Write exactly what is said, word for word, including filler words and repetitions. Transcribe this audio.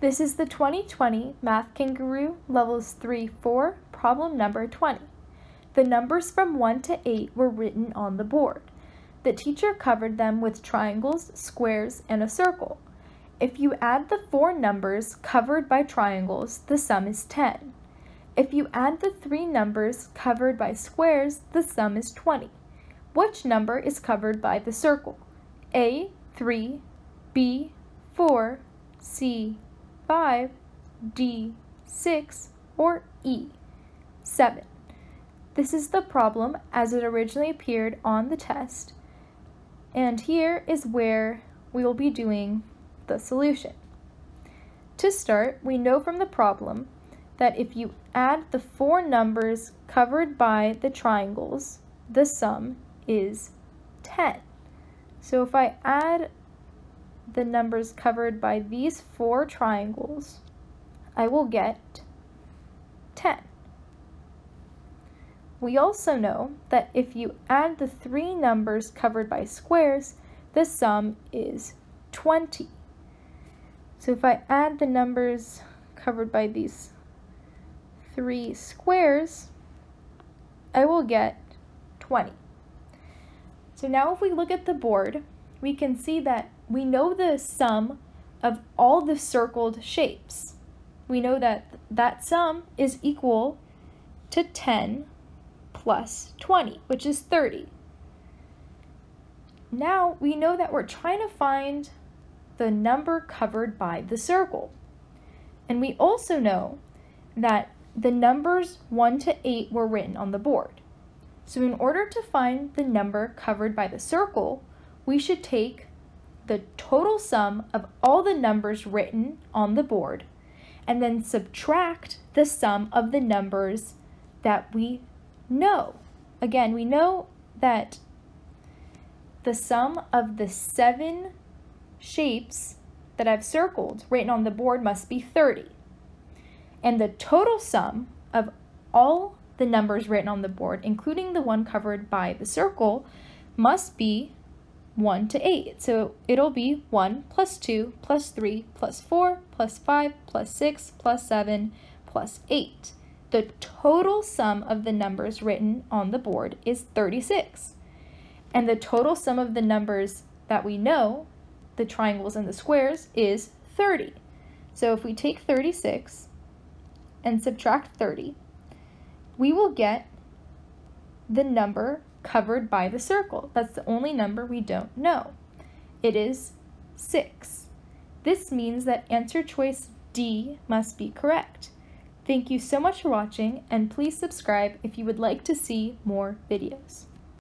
This is the twenty twenty Math Kangaroo Levels three four problem number twenty. The numbers from one to eight were written on the board. The teacher covered them with triangles, squares, and a circle. If you add the four numbers covered by triangles, the sum is ten. If you add the three numbers covered by squares, the sum is twenty. Which number is covered by the circle? A, three, B, four, C, five, D, six, or E, seven. This is the problem as it originally appeared on the test, and here is where we will be doing the solution. To start, we know from the problem that if you add the four numbers covered by the triangles, the sum is ten. So if I add the numbers covered by these four triangles, I will get ten. We also know that if you add the three numbers covered by squares, the sum is twenty. So if I add the numbers covered by these three squares, I will get twenty. So now if we look at the board, we can see that we know the sum of all the circled shapes. We know that that sum is equal to ten plus twenty, which is thirty. Now we know that we're trying to find the number covered by the circle. And we also know that the numbers one to eight were written on the board. So in order to find the number covered by the circle, we should take the total sum of all the numbers written on the board and then subtract the sum of the numbers that we know. Again, we know that the sum of the seven shapes that I've circled written on the board must be thirty. And the total sum of all the numbers written on the board, including the one covered by the circle, must be one to eight. So it'll be one plus two plus three plus four plus five plus six plus seven plus eight. The total sum of the numbers written on the board is thirty-six. And the total sum of the numbers that we know, the triangles and the squares, is thirty. So if we take thirty-six and subtract thirty, we will get the number covered by the circle. That's the only number we don't know. It is six. This means that answer choice D must be correct. Thank you so much for watching, and please subscribe if you would like to see more videos.